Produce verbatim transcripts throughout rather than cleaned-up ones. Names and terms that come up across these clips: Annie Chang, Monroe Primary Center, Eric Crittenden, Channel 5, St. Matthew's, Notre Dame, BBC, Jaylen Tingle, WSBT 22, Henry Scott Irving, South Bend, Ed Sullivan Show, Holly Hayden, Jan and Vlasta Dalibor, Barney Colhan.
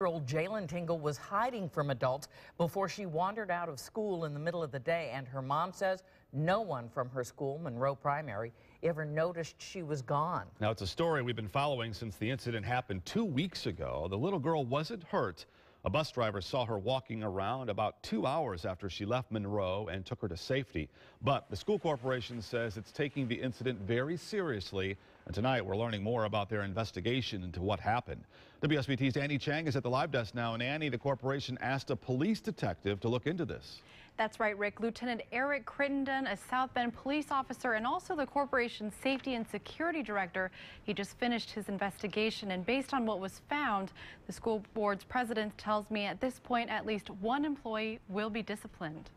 Twenty-year-old Jaylen Tingle was hiding from adults before she wandered out of school in the middle of the day, and her mom says no one from her school, Monroe Primary, ever noticed she was gone. Now, it's a story we've been following since the incident happened two weeks ago. The little girl wasn't hurt. A bus driver saw her walking around about two hours after she left Monroe and took her to safety. But the school corporation says it's taking the incident very seriously. And tonight we're learning more about their investigation into what happened. W S B T's Annie Chang is at the live desk now. And Annie, the corporation asked a police detective to look into this. That's right, Rick. Lieutenant Eric Crittenden, a South Bend police officer and also the corporation's safety and security director, he just finished his investigation. And based on what was found, the school board's president tells me at this point at least one employee will be disciplined.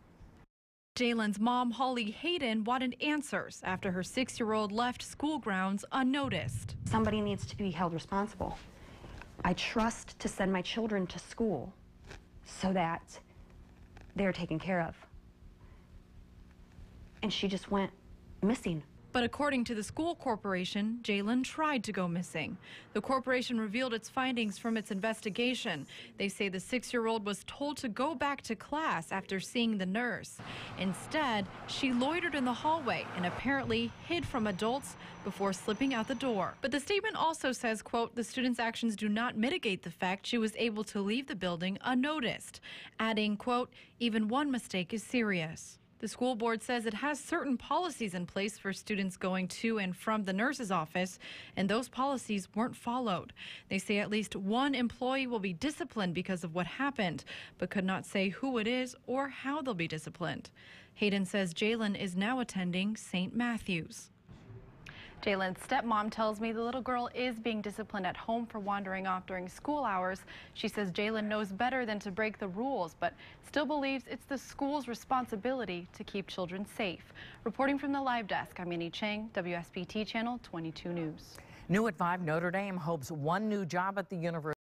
Jaylen's mom, Holly Hayden, wanted answers after her six-year-old left school grounds unnoticed. Somebody needs to be held responsible. I trust to send my children to school so that they're taken care of. And she just went missing. But according to the school corporation, Jaylen tried to go missing. The corporation revealed its findings from its investigation. They say the six-year-old was told to go back to class after seeing the nurse. Instead, she loitered in the hallway and apparently hid from adults before slipping out the door. But the statement also says, quote, the student's actions do not mitigate the fact she was able to leave the building unnoticed, adding, quote, even one mistake is serious. The school board says it has certain policies in place for students going to and from the nurse's office, and those policies weren't followed. They say at least one employee will be disciplined because of what happened, but could not say who it is or how they'll be disciplined. Hayden says Jaylen is now attending Saint Matthew's. Jaylen's stepmom tells me the little girl is being disciplined at home for wandering off during school hours. She says Jaylen knows better than to break the rules, but still believes it's the school's responsibility to keep children safe. Reporting from the live desk, I'm Annie Chang, W S B T Channel twenty-two News. New at five, Notre Dame hopes one new job at the university.